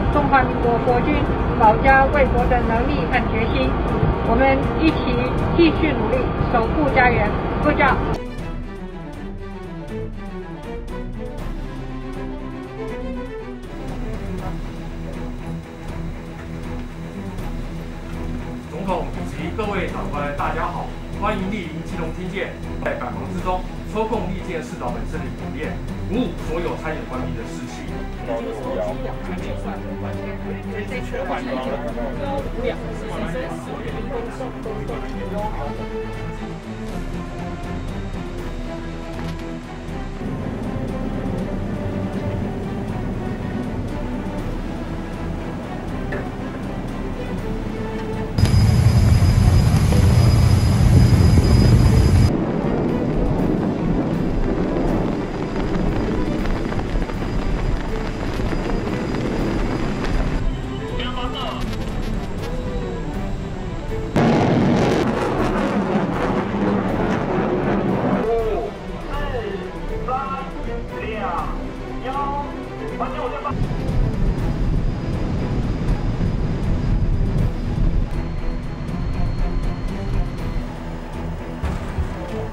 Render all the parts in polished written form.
统中华民国国军保家卫国的能力和决心。我们一起继续努力，守护家园。各教。总统及各位长官，大家好，欢迎莅临基隆听见。在百忙之中，抽空力荐市长本身的理念，鼓舞所有参与官兵的士气。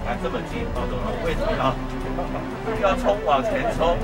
赶这么近，老总为什么要冲往前冲？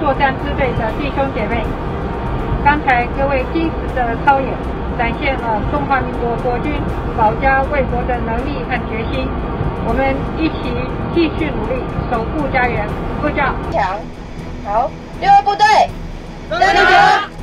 作战支队的弟兄姐妹，刚才各位精实的操演，展现了中华民国国军保家卫国的能力和决心。我们一起继续努力，守护家园。各教。好，6部队，加油！